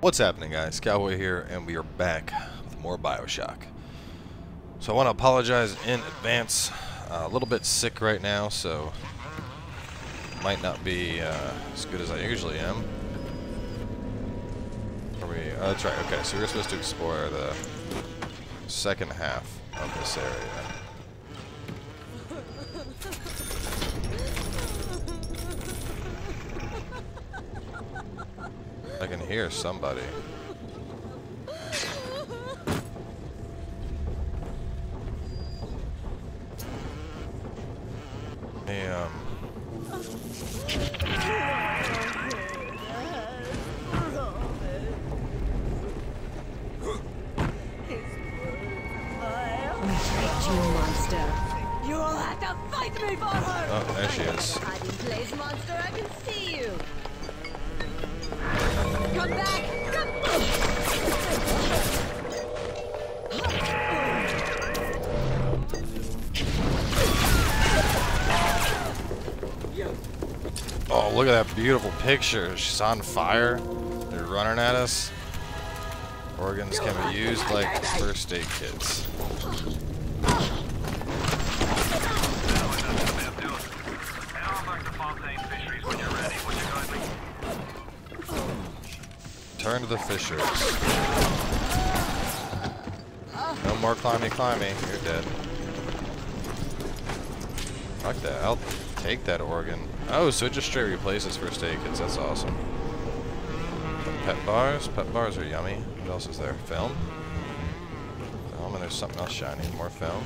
What's happening, guys? Cowboy here, and we are back with more BioShock. So I want to apologize in advance. A little bit sick right now, so might not be as good as I usually am. Are we? That's right. Okay, so we're supposed to explore the second half of this area. I can hear somebody. Hey, Retreat, you monster. You'll have to fight me for her! Oh, there she is. Hiding place, monster, I can see you! Come back! Come Oh, look at that beautiful picture. She's on fire. They're running at us. Organs can be used like first aid kits. Turn to the fishers. No more climby. You're dead. Fuck that. I'll take that organ. Oh, so it just straight replaces first aid kits. That's awesome. Pet bars. Pet bars are yummy. What else is there? Film. Film, and there's something else shiny. More film.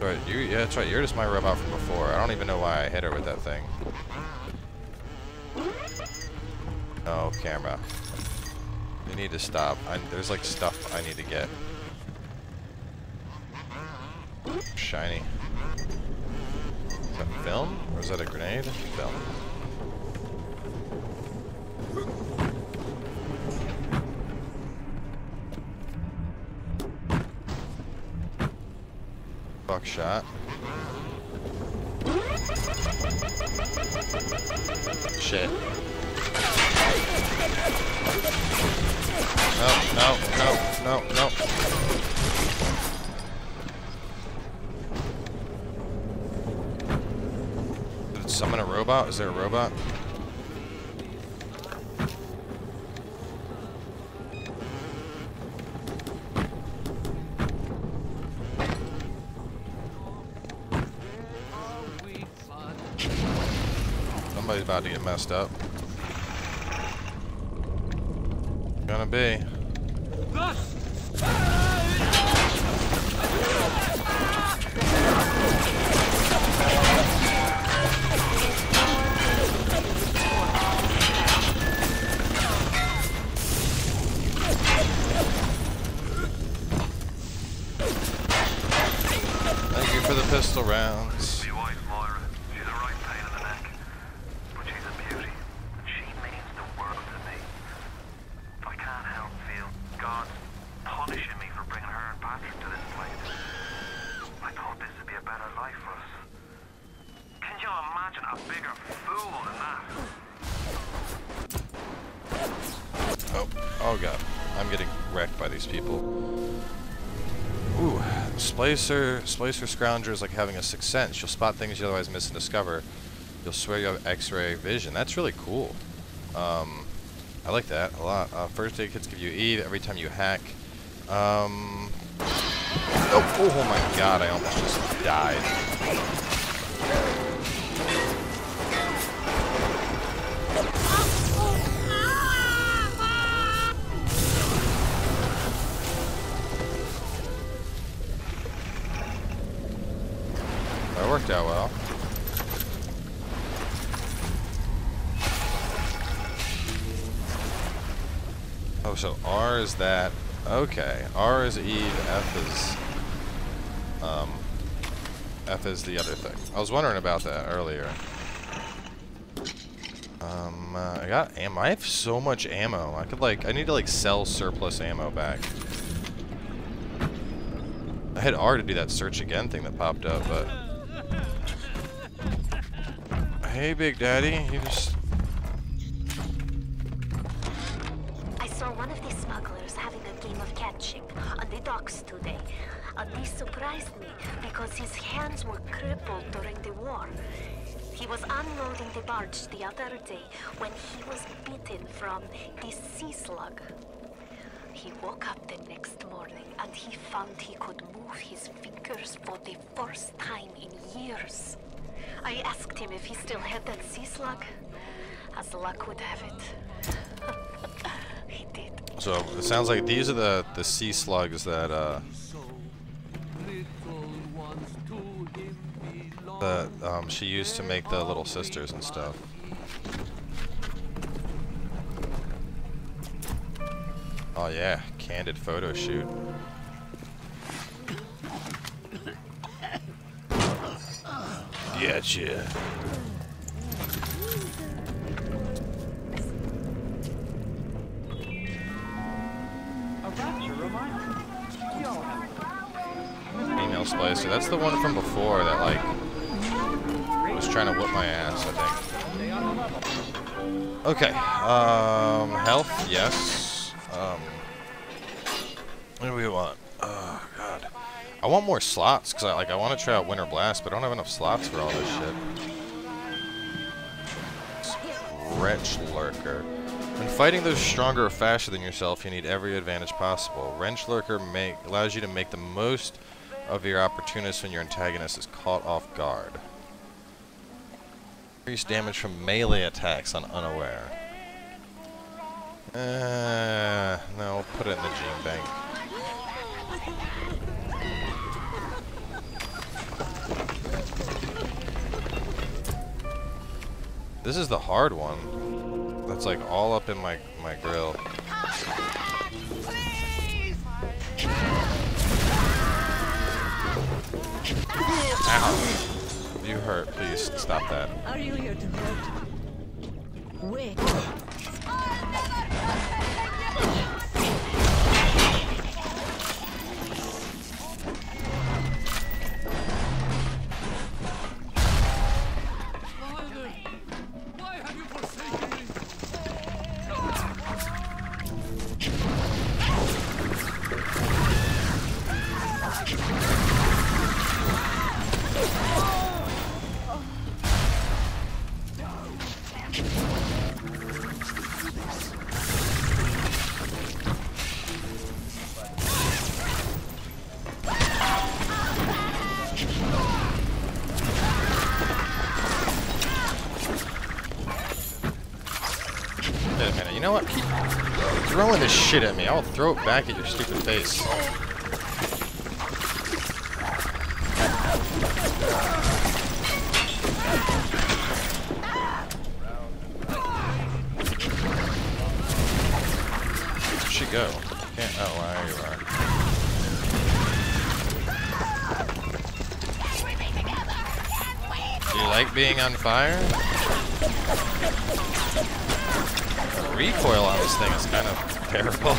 Alright, you. Yeah, that's right. You're just my robot from before. I don't even know why I hit her with that thing. Oh, camera. You need to stop. There's like stuff I need to get. Shiny. Is that film? Or is that a grenade? Film. Buckshot. Shit. No. Did it summon a robot? Is there a robot? Somebody's about to get messed up. Gonna be. Thank you for the pistol rounds. Splicer Scrounger is like having a sixth sense. You'll spot things you otherwise miss and discover. You'll swear you have X-ray vision. That's really cool. I like that a lot. First aid kits give you Eve every time you hack. Oh my god! I almost just died. Worked out well. Oh, so R is that. Okay. R is Eve, F is the other thing. I was wondering about that earlier. I got ammo. I have so much ammo. I need to like sell surplus ammo back. I hit R to do that search again thing that popped up, but hey, Big Daddy, you just saw one of the smugglers having a game of catching on the docks today. This surprised me because his hands were crippled during the war. He was unloading the barge the other day when he was bitten from this sea slug. He woke up the next morning and he found he could move his fingers for the first time in years. I asked him if he still had that sea slug. As luck would have it, he did. So it sounds like these are the sea slugs that she used to make the Little Sisters and stuff. Oh yeah, candid photo shoot. Gotcha. Female Splicer, that's the one from before that like was trying to whip my ass, I think. Okay, health, yes. What do we want? Oh god. I want more slots because I want to try out Winter Blast, but I don't have enough slots for all this shit. Wretch Lurker. When fighting those stronger or faster than yourself, you need every advantage possible. Wrench Lurker allows you to make the most of your opportunists when your antagonist is caught off guard. Increase damage from melee attacks on unaware. No, we'll put it in the gene bank. This is the hard one. That's like all up in my grill. Ow! You hurt. Please stop that. Are you here to hurt? Wait. You know what? Keep throwing this shit at me. I'll throw it back at your stupid face. Where'd she go? Can't, oh, there you are. Do you like being on fire? The recoil on this thing is kind of terrible.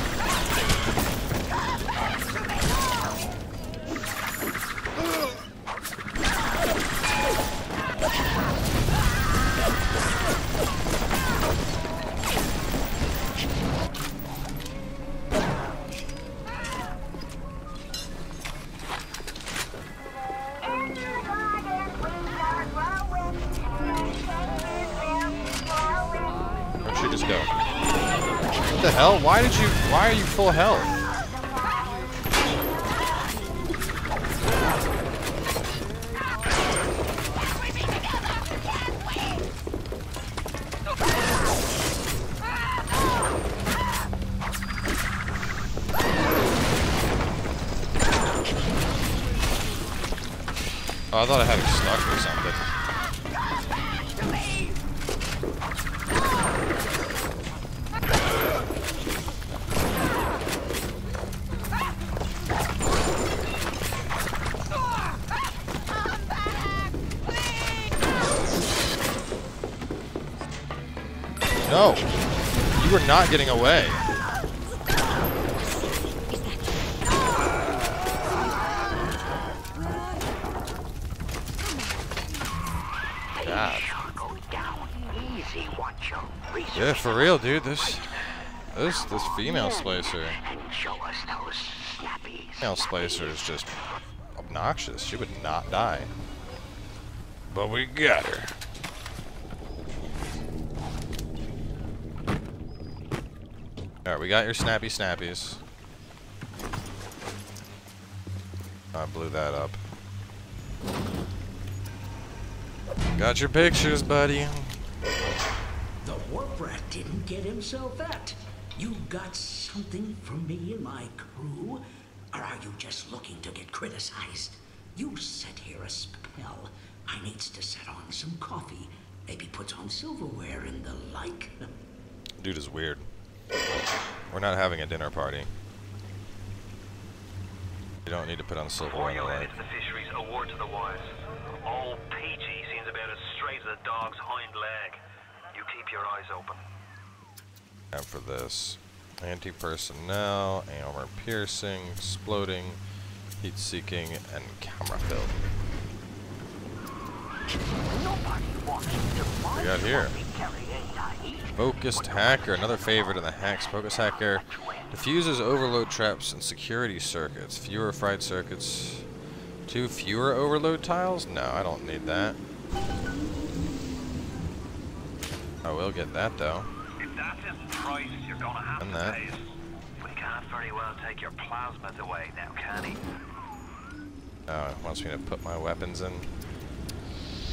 Why did you? Why are you full health? Oh, I thought I had it stuck or something. No, you were not getting away. God. Yeah, for real, dude. This This female splicer. Show us those snappies. Female splicer is just obnoxious. She would not die. But we got her. Alright, we got your snappy snappies. I blew that up. Got your pictures, buddy. The warp rat didn't get himself at. You got something from me and my crew? Or are you just looking to get criticized? You set here a spell. I needs to set on some coffee. Maybe put on silverware and the like. Dude is weird. We're not having a dinner party. You don't need to put on silverware and the like. The fisheries award to the wise. Old Peachy seems about as straight as a dog's hind leg. You keep your eyes open. And for this. Anti-personnel, armor piercing, exploding, heat seeking, and camera fill. What we got here? Focused Hacker, another favorite of the hacks. Focused Hacker diffuses overload traps and security circuits. Fewer fried circuits. 2 fewer overload tiles? No, I don't need that. I will get that though. If that isn't price, you're gonna have and to that. Pay. We can't very well take your plasmids away now, can he? Oh, it wants me to put my weapons in.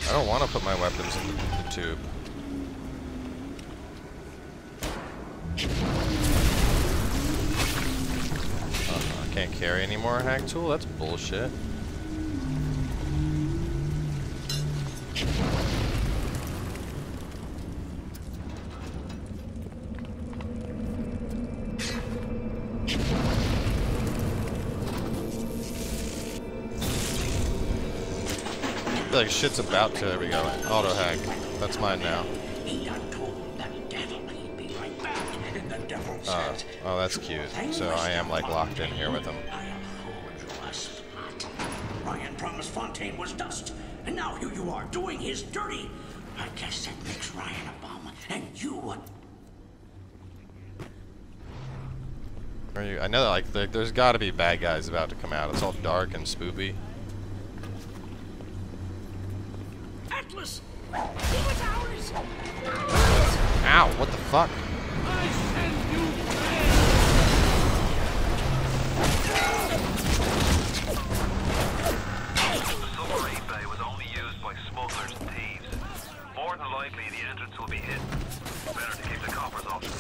I don't want to put my weapons in the tube. Oh, I can't carry any more hack tool? That's bullshit. I feel like shit's about to. There we go. Auto hack. That's mine now. Oh, that's cute. So I am like locked in here with him. Ryan promised Fontaine was dust, and now here you are doing his dirty. I guess that makes Ryan a bum, and you. Are you? I know, like, there's got to be bad guys about to come out. It's all dark and spooky. Atlas! He was ours! Ow, what the fuck? I send you the silver bay was only used by smugglers and thieves. More than likely the entrance will be hidden. Better to keep the coppers off the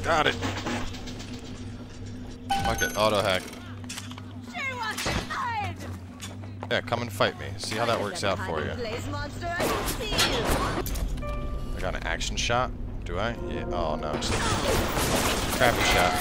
center. Got it. Fuck it, auto hack. Yeah, come and fight me. See how that works out for you. I got an action shot? Do I? Yeah. Oh no. It's a crappy shot.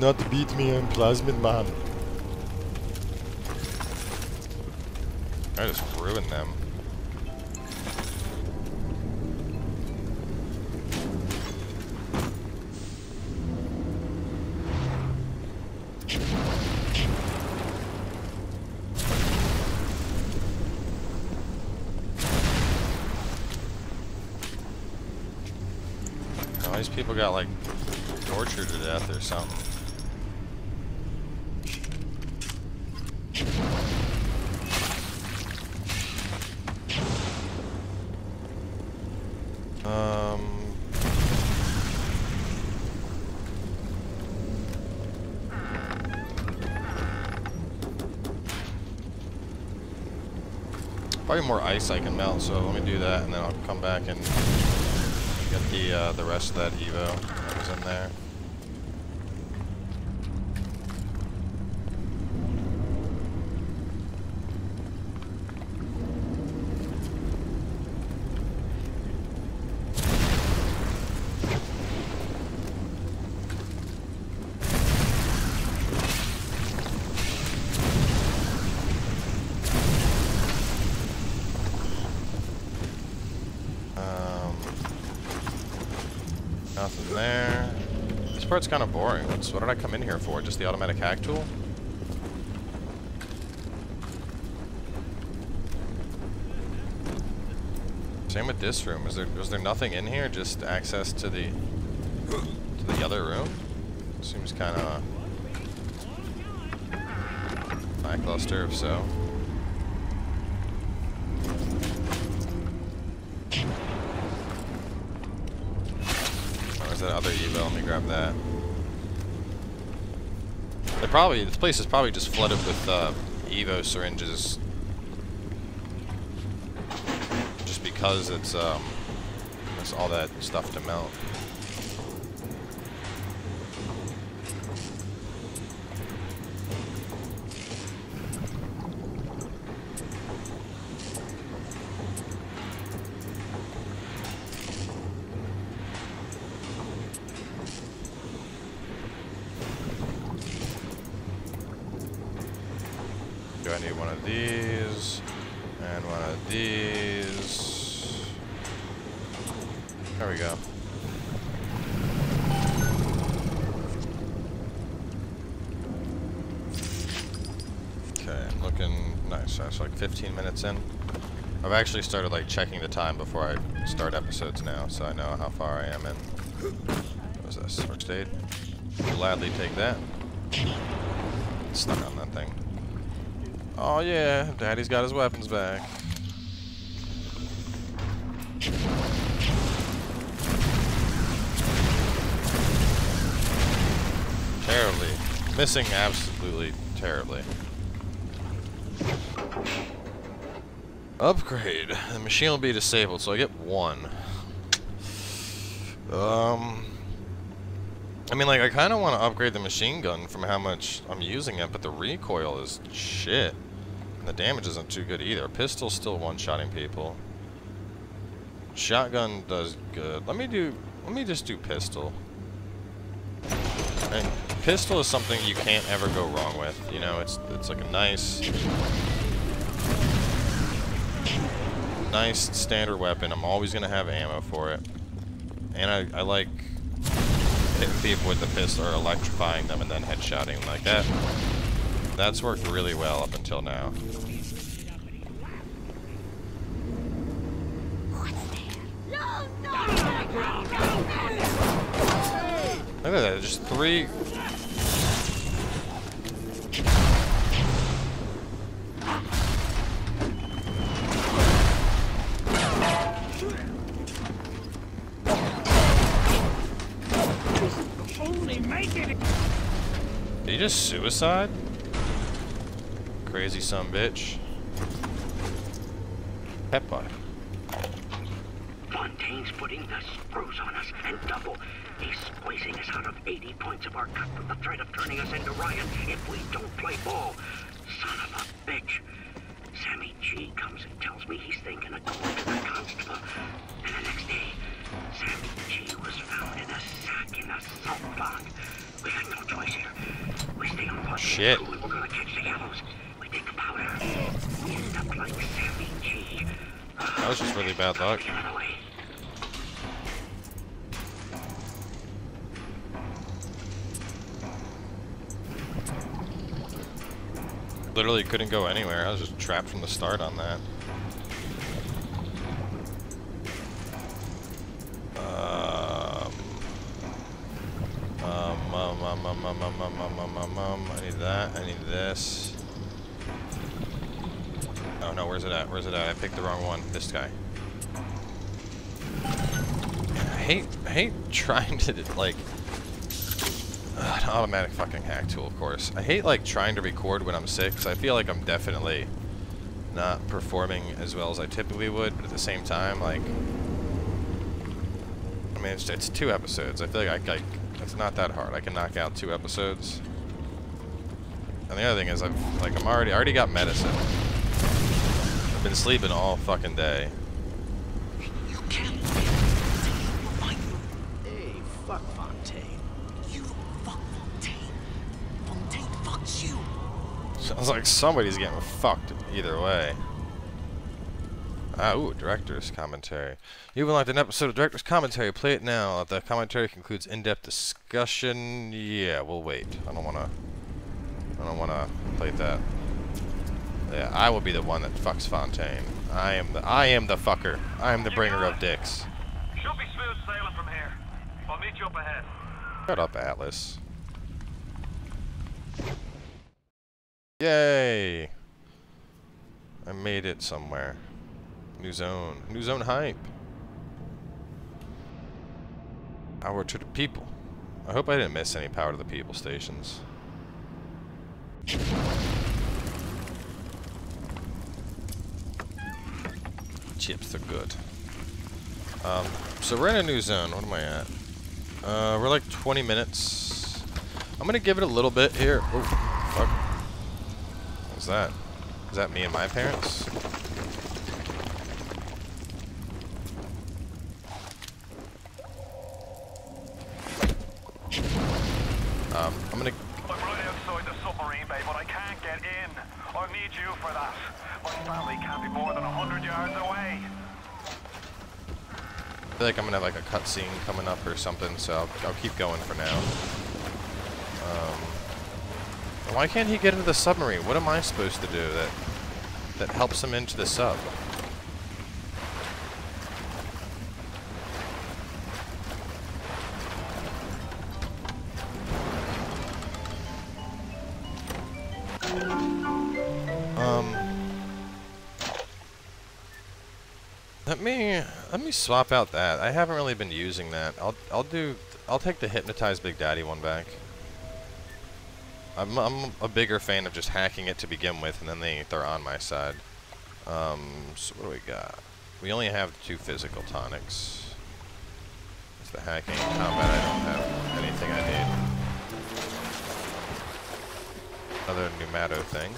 Not beat me, I'm Plasmid Man. I just ruined them. All these people got like tortured to death or something. Probably more ice I can melt, so let me do that, and then I'll come back and get the rest of that Evo that was in there. part's kind of boring. What did I come in here for? Just the automatic hack tool? Same with this room. Was there nothing in here? Just access to the other room? Seems kind of lackluster, if so. That other evo, let me grab that. They're probably, this place is probably just flooded with evo syringes, just because it's all that stuff to melt. I need one of these, and one of these. There we go. Okay, I'm looking nice. That's like 15 minutes in. I've actually started like checking the time before I start episodes now, so I know how far I am in. What was this? First aid. Gladly take that. Stuck on that thing. Oh yeah, Daddy's got his weapons back. Terribly. Missing absolutely terribly. Upgrade. The machine will be disabled, so I get one. I mean, like, I kind of want to upgrade the machine gun from how much I'm using it, but the recoil is shit. The damage isn't too good either. Pistol's still one-shotting people. Shotgun does good. Let me just do pistol. And pistol is something you can't ever go wrong with. You know, it's like a nice standard weapon. I'm always gonna have ammo for it. And I like hitting people with the pistol or electrifying them and then headshotting like that. That's worked really well up until now. Look at that, just three. Did he just suicide? Crazy son of a bitch. Peppa. Fontaine's putting the screws on us, and double. He's squeezing us out of 80 points of our cut with the threat of turning us into Ryan if we don't play ball. Son of a bitch. Sammy G comes and tells me he's thinking of going to the constable. And the next day, Sammy G was found in a sack in a salt block. We had no choice here. We stay on watch. Shit. We were gonna catch the gallows. That was just really bad luck. Literally couldn't go anywhere. I was just trapped from the start on that. I need that. I need this. Oh no, where's it at? Where's it at? I picked the wrong one. This guy. I hate trying to, like... an automatic fucking hack tool, of course. I hate, like, trying to record when I'm sick, because I feel like I'm definitely not performing as well as I typically would, but at the same time, like... I mean, it's two episodes. I feel like it's not that hard. I can knock out two episodes. And the other thing is, I already got medicine. I've been sleeping all fucking day. You can't live. Hey, fuck Fontaine. You fuck Fontaine. Fontaine fucks you. Sounds like somebody's getting fucked either way. Ooh, director's commentary. You even liked an episode of director's commentary. Play it now. The commentary concludes in-depth discussion. Yeah, we'll wait. I don't wanna play that. Yeah, I will be the one that fucks Fontaine. I am the fucker. I am the bringer of dicks. Should be smooth sailing from here. I'll meet you up ahead. Shut up, Atlas. Yay! I made it somewhere. New zone. New zone hype. Power to the people. I hope I didn't miss any power to the people stations. Chips are good. So we're in a new zone. What am I at? We're like 20 minutes. I'm gonna give it a little bit here. Oh, fuck. What was that? Is that me and my parents? I'm gonna... I'm right outside the submarine bay, but I can't get in. I need you for that. My family can't be more than 100 yards away. I feel like I'm gonna have like a cutscene coming up or something, so I'll keep going for now. Why can't he get into the submarine? What am I supposed to do that helps him into the sub? Let me swap out that. I haven't really been using that. I'll take the hypnotized Big Daddy one back. I'm a bigger fan of just hacking it to begin with, and then they're on my side. So what do we got? We only have 2 physical tonics. It's the hacking combat. I don't have anything I need. Another pneumato thing.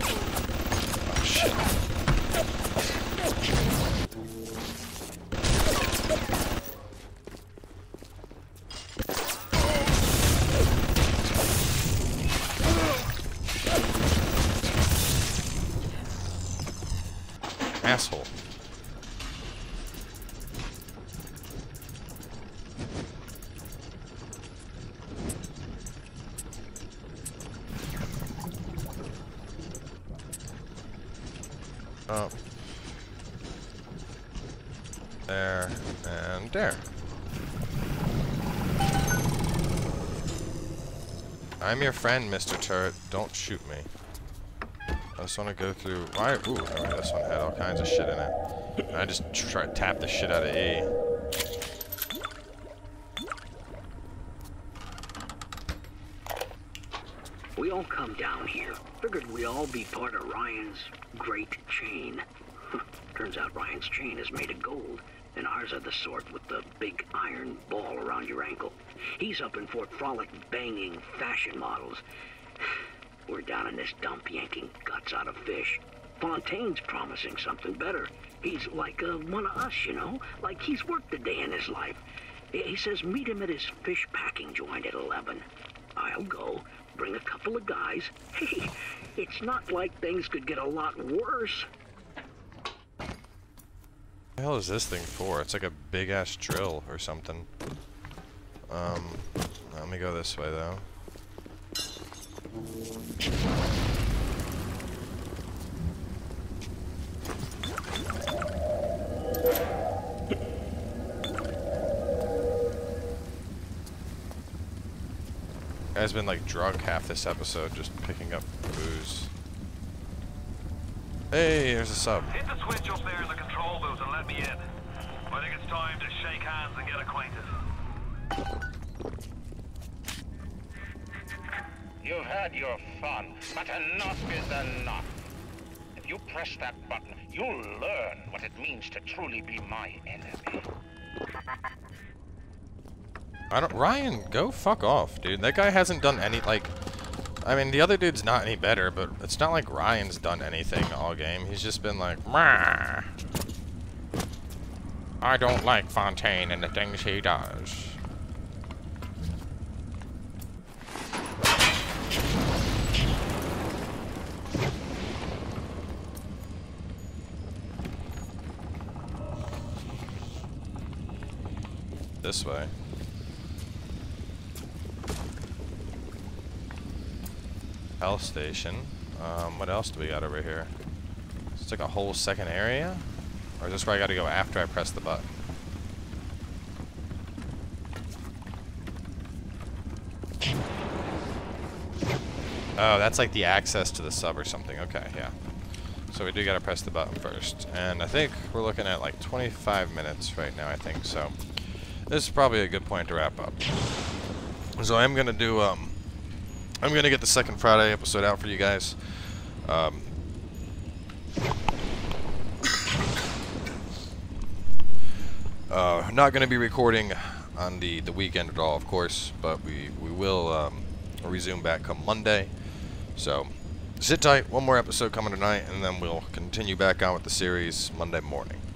Oh shit. Asshole. Oh. There and there. I'm your friend, Mr. Turret. Don't shoot me. I just want to go through. Why? Ooh, this one had all kinds of shit in it. And I just try to tap the shit out of E. We all come down here. Figured we all be part of Ryan's great chain. Turns out Ryan's chain is made of gold, and ours are the sort with the big iron ball around your ankle. He's up in Fort Frolic banging fashion models. We're down in this dump yanking guts out of fish. Fontaine's promising something better. He's like one of us, you know? Like he's worked a day in his life. He says meet him at his fish packing joint at 11. I'll go, bring a couple of guys. Hey, it's not like things could get a lot worse. What the hell is this thing for? It's like a big-ass drill or something. Let me go this way, though. Guy's been like drunk half this episode, just picking up booze. Hey, here's a sub. Hit the switch up there in the control booth and let me in. I think it's time to shake hands and get acquainted. You've had your fun, but enough is enough. If you press that button, you'll learn what it means to truly be my enemy. Ryan, go fuck off, dude. That guy hasn't done any, like... I mean, the other dude's not any better, but it's not like Ryan's done anything all game. He's just been like, meh. I don't like Fontaine and the things he does. this way. Health station. What else do we got over here? It's like a whole second area? Or is this where I gotta go after I press the button? Oh, that's like the access to the sub or something. Okay, yeah. So we do gotta press the button first. And I think we're looking at like 25 minutes right now, I think. So this is probably a good point to wrap up. So I'm gonna do, I'm gonna get the second Friday episode out for you guys. Not gonna be recording on the weekend at all, of course, but we will, resume back come Monday. So sit tight, one more episode coming tonight, and then we'll continue back on with the series Monday morning.